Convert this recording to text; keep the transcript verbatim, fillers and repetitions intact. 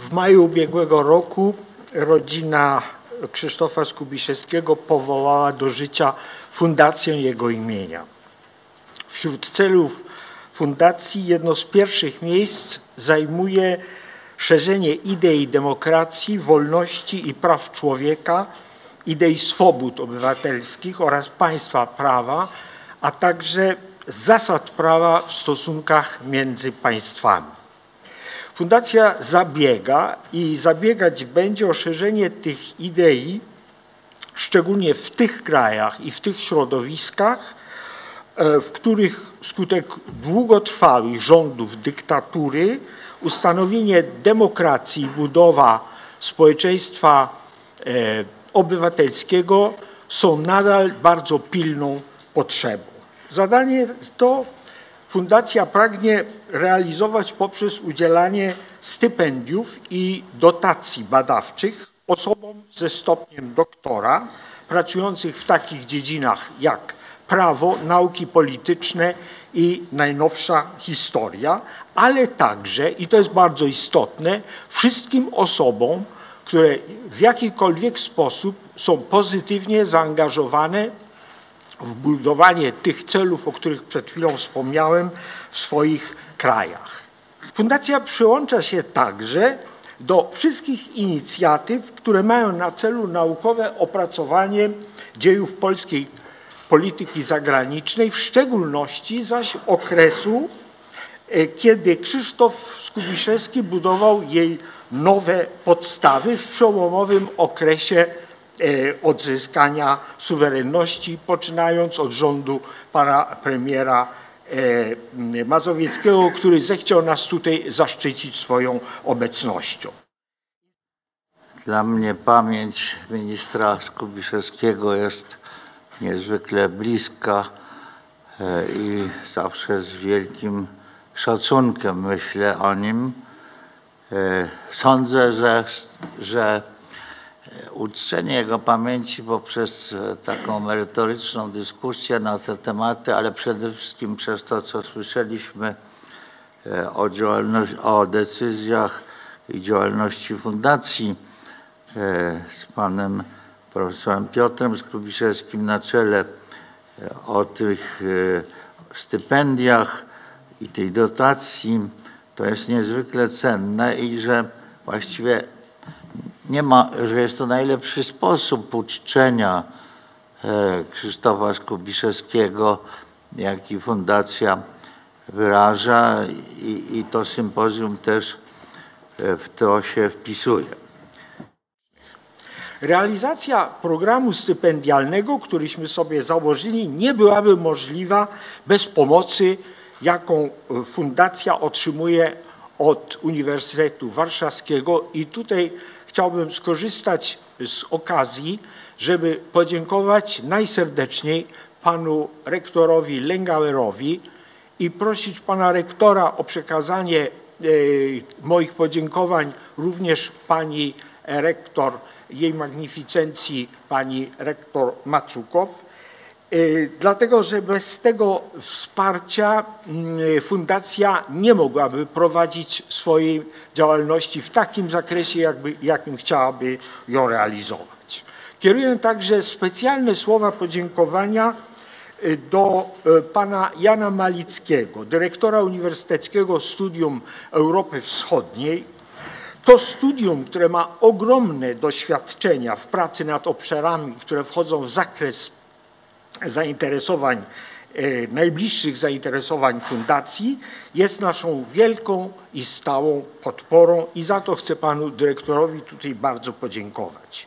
W maju ubiegłego roku rodzina Krzysztofa Skubiszewskiego powołała do życia fundację jego imienia. Wśród celów fundacji jedno z pierwszych miejsc zajmuje szerzenie idei demokracji, wolności i praw człowieka, idei swobód obywatelskich oraz państwa prawa, a także zasad prawa w stosunkach między państwami. Fundacja zabiega i zabiegać będzie o szerzenie tych idei, szczególnie w tych krajach i w tych środowiskach, w których wskutek długotrwałych rządów dyktatury ustanowienie demokracji i budowa społeczeństwa obywatelskiego są nadal bardzo pilną potrzebą. Zadanie to fundacja pragnie realizować poprzez udzielanie stypendiów i dotacji badawczych osobom ze stopniem doktora pracujących w takich dziedzinach jak prawo, nauki polityczne i najnowsza historia, ale także, i to jest bardzo istotne, wszystkim osobom, które w jakikolwiek sposób są pozytywnie zaangażowane w budowanie tych celów, o których przed chwilą wspomniałem, w swoich krajach. Fundacja przyłącza się także do wszystkich inicjatyw, które mają na celu naukowe opracowanie dziejów polskiej polityki zagranicznej, w szczególności zaś okresu, kiedy Krzysztof Skubiszewski budował jej nowe podstawy w przełomowym okresie odzyskania suwerenności, poczynając od rządu pana premiera Mazowieckiego, który zechciał nas tutaj zaszczycić swoją obecnością. Dla mnie pamięć ministra Skubiszewskiego jest niezwykle bliska i zawsze z wielkim szacunkiem myślę o nim. Sądzę, że, że uczczenie jego pamięci poprzez taką merytoryczną dyskusję na te tematy, ale przede wszystkim przez to, co słyszeliśmy o, o decyzjach i działalności fundacji z panem profesorem Piotrem Skubiszewskim na czele, o tych stypendiach i tej dotacji, to jest niezwykle cenne i że właściwie nie ma, że jest to najlepszy sposób uczczenia Krzysztofa Skubiszewskiego, jaki fundacja wyraża, i, i to sympozjum też w to się wpisuje. Realizacja programu stypendialnego, któryśmy sobie założyli, nie byłaby możliwa bez pomocy, jaką fundacja otrzymuje od Uniwersytetu Warszawskiego, i tutaj chciałbym skorzystać z okazji, żeby podziękować najserdeczniej panu rektorowi Lengauerowi i prosić pana rektora o przekazanie moich podziękowań również pani rektor, jej magnificencji pani rektor Macukow, dlatego że bez tego wsparcia fundacja nie mogłaby prowadzić swojej działalności w takim zakresie, jakby, jakim chciałaby ją realizować. Kieruję także specjalne słowa podziękowania do pana Jana Malickiego, dyrektora Uniwersyteckiego Studium Europy Wschodniej. To studium, które ma ogromne doświadczenia w pracy nad obszarami, które wchodzą w zakres zainteresowań, najbliższych zainteresowań fundacji, jest naszą wielką i stałą podporą i za to chcę panu dyrektorowi tutaj bardzo podziękować.